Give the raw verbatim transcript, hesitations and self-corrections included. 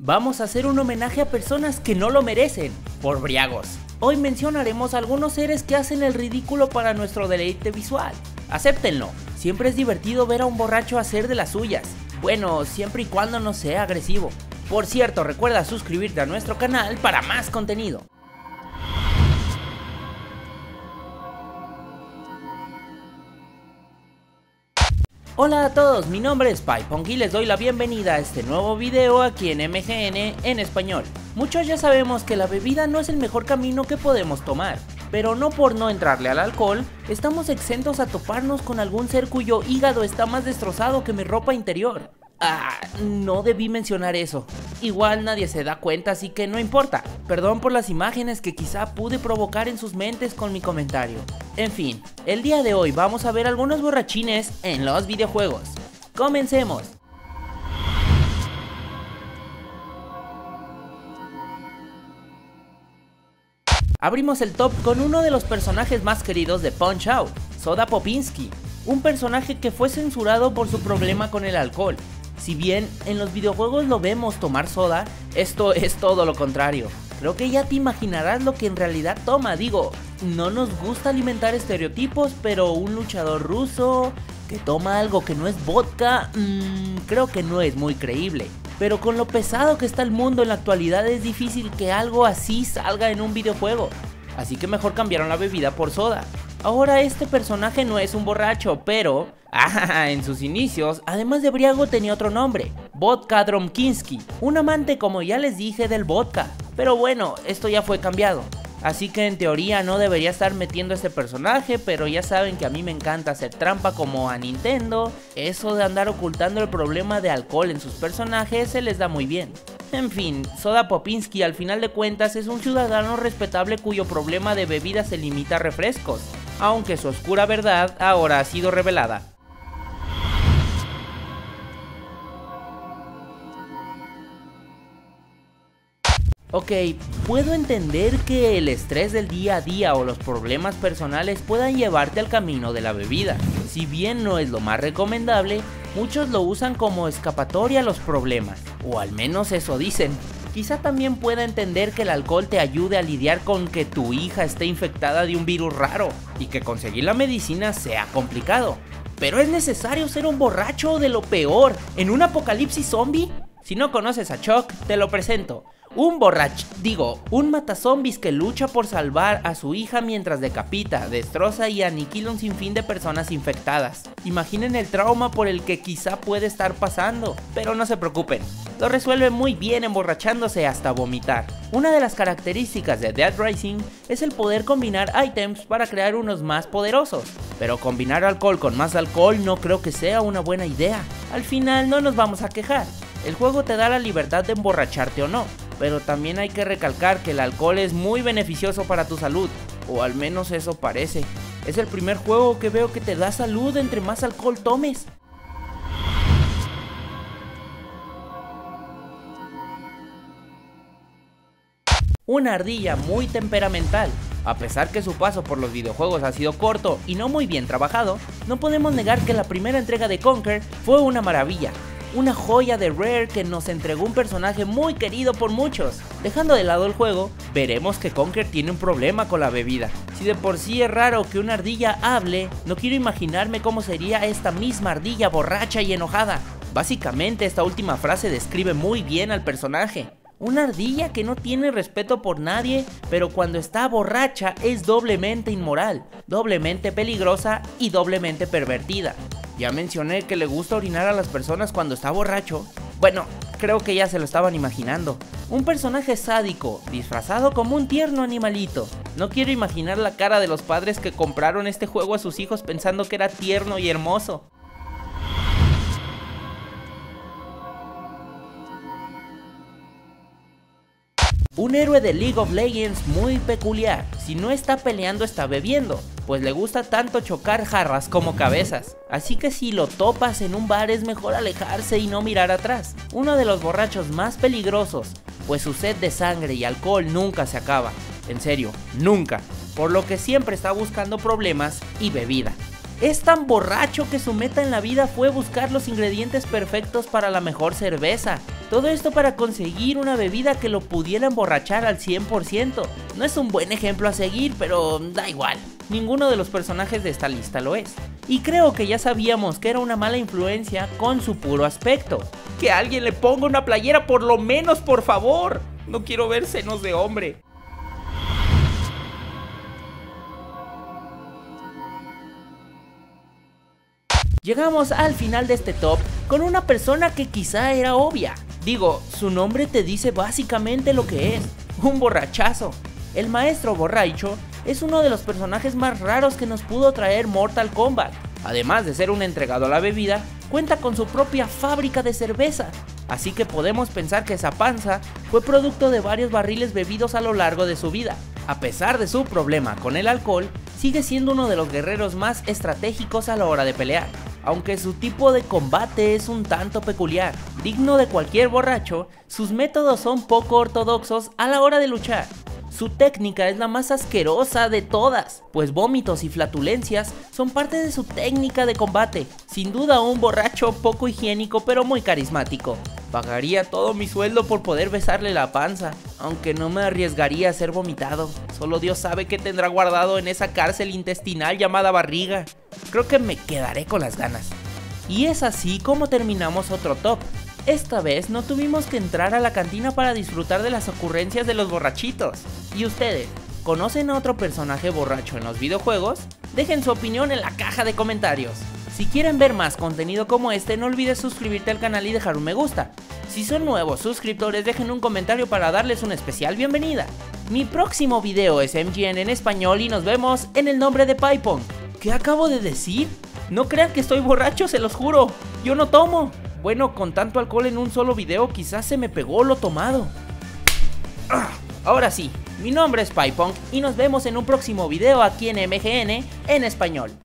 Vamos a hacer un homenaje a personas que no lo merecen, por briagos. Hoy mencionaremos algunos seres que hacen el ridículo para nuestro deleite visual. Acéptenlo, siempre es divertido ver a un borracho hacer de las suyas. Bueno, siempre y cuando no sea agresivo. Por cierto, recuerda suscribirte a nuestro canal para más contenido. Hola a todos, mi nombre es PipePunk y les doy la bienvenida a este nuevo video aquí en M G N en español. Muchos ya sabemos que la bebida no es el mejor camino que podemos tomar, pero no por no entrarle al alcohol, estamos exentos a toparnos con algún ser cuyo hígado está más destrozado que mi ropa interior. Ah, no debí mencionar eso. Igual nadie se da cuenta, así que no importa. Perdón por las imágenes que quizá pude provocar en sus mentes con mi comentario. En fin, el día de hoy vamos a ver algunos borrachines en los videojuegos. ¡Comencemos! Abrimos el top con uno de los personajes más queridos de Punch-Out, Soda Popinski, un personaje que fue censurado por su problema con el alcohol. Si bien en los videojuegos lo vemos tomar soda, esto es todo lo contrario. Creo que ya te imaginarás lo que en realidad toma. Digo, no nos gusta alimentar estereotipos, pero un luchador ruso que toma algo que no es vodka, mmm, creo que no es muy creíble. Pero con lo pesado que está el mundo en la actualidad es difícil que algo así salga en un videojuego. Así que mejor cambiaron la bebida por soda. Ahora este personaje no es un borracho, pero ah, en sus inicios, además de briago, tenía otro nombre, Vodka Dromkinsky, un amante, como ya les dije, del vodka. Pero bueno, esto ya fue cambiado, así que en teoría no debería estar metiendo a este personaje, pero ya saben que a mí me encanta hacer trampa como a Nintendo. Eso de andar ocultando el problema de alcohol en sus personajes se les da muy bien. En fin, Soda Popinski al final de cuentas es un ciudadano respetable cuyo problema de bebida se limita a refrescos, aunque su oscura verdad ahora ha sido revelada. Ok, puedo entender que el estrés del día a día o los problemas personales puedan llevarte al camino de la bebida. Si bien no es lo más recomendable, muchos lo usan como escapatoria a los problemas, o al menos eso dicen. Quizá también pueda entender que el alcohol te ayude a lidiar con que tu hija esté infectada de un virus raro y que conseguir la medicina sea complicado. ¿Pero es necesario ser un borracho de lo peor en un apocalipsis zombie? Si no conoces a Chuck, te lo presento. Un borracho, digo, un matazombis que lucha por salvar a su hija mientras decapita, destroza y aniquila un sinfín de personas infectadas. Imaginen el trauma por el que quizá puede estar pasando, pero no se preocupen, lo resuelve muy bien emborrachándose hasta vomitar. Una de las características de Dead Rising es el poder combinar ítems para crear unos más poderosos, pero combinar alcohol con más alcohol no creo que sea una buena idea. Al final no nos vamos a quejar, el juego te da la libertad de emborracharte o no. Pero también hay que recalcar que el alcohol es muy beneficioso para tu salud, o al menos eso parece. Es el primer juego que veo que te da salud entre más alcohol tomes. Una ardilla muy temperamental. A pesar que su paso por los videojuegos ha sido corto y no muy bien trabajado, no podemos negar que la primera entrega de Conker fue una maravilla. Una joya de Rare que nos entregó un personaje muy querido por muchos. Dejando de lado el juego, veremos que Conker tiene un problema con la bebida. Si de por sí es raro que una ardilla hable, no quiero imaginarme cómo sería esta misma ardilla borracha y enojada. Básicamente esta última frase describe muy bien al personaje. Una ardilla que no tiene respeto por nadie, pero cuando está borracha es doblemente inmoral, doblemente peligrosa y doblemente pervertida. Ya mencioné que le gusta orinar a las personas cuando está borracho. Bueno, creo que ya se lo estaban imaginando. Un personaje sádico, disfrazado como un tierno animalito. No quiero imaginar la cara de los padres que compraron este juego a sus hijos pensando que era tierno y hermoso. Un héroe de League of Legends muy peculiar. Si no está peleando, está bebiendo, pues le gusta tanto chocar jarras como cabezas. Así que si lo topas en un bar es mejor alejarse y no mirar atrás. Uno de los borrachos más peligrosos, pues su sed de sangre y alcohol nunca se acaba. En serio, nunca. Por lo que siempre está buscando problemas y bebida. Es tan borracho que su meta en la vida fue buscar los ingredientes perfectos para la mejor cerveza. Todo esto para conseguir una bebida que lo pudiera emborrachar al cien por ciento. No es un buen ejemplo a seguir, pero da igual. Ninguno de los personajes de esta lista lo es. Y creo que ya sabíamos que era una mala influencia con su puro aspecto. ¡Que alguien le ponga una playera por lo menos, por favor! No quiero ver senos de hombre. Llegamos al final de este top con una persona que quizá era obvia. Digo, su nombre te dice básicamente lo que es, un borrachazo. El maestro borracho es uno de los personajes más raros que nos pudo traer Mortal Kombat. Además de ser un entregado a la bebida, cuenta con su propia fábrica de cerveza. Así que podemos pensar que esa panza fue producto de varios barriles bebidos a lo largo de su vida. A pesar de su problema con el alcohol, sigue siendo uno de los guerreros más estratégicos a la hora de pelear. Aunque su tipo de combate es un tanto peculiar, digno de cualquier borracho, sus métodos son poco ortodoxos a la hora de luchar. Su técnica es la más asquerosa de todas, pues vómitos y flatulencias son parte de su técnica de combate. Sin duda un borracho poco higiénico pero muy carismático. Pagaría todo mi sueldo por poder besarle la panza, aunque no me arriesgaría a ser vomitado. Solo Dios sabe qué tendrá guardado en esa cárcel intestinal llamada barriga. Creo que me quedaré con las ganas. Y es así como terminamos otro top. Esta vez no tuvimos que entrar a la cantina para disfrutar de las ocurrencias de los borrachitos. ¿Y ustedes? ¿Conocen a otro personaje borracho en los videojuegos? Dejen su opinión en la caja de comentarios. Si quieren ver más contenido como este, no olvides suscribirte al canal y dejar un me gusta. Si son nuevos suscriptores, dejen un comentario para darles una especial bienvenida. Mi próximo video es M G N en español y nos vemos en el nombre de PipePunk. ¿Qué acabo de decir? No crean que estoy borracho, se los juro. Yo no tomo. Bueno, con tanto alcohol en un solo video, quizás se me pegó lo tomado. Ahora sí, mi nombre es PipePunk y nos vemos en un próximo video aquí en M G N en español.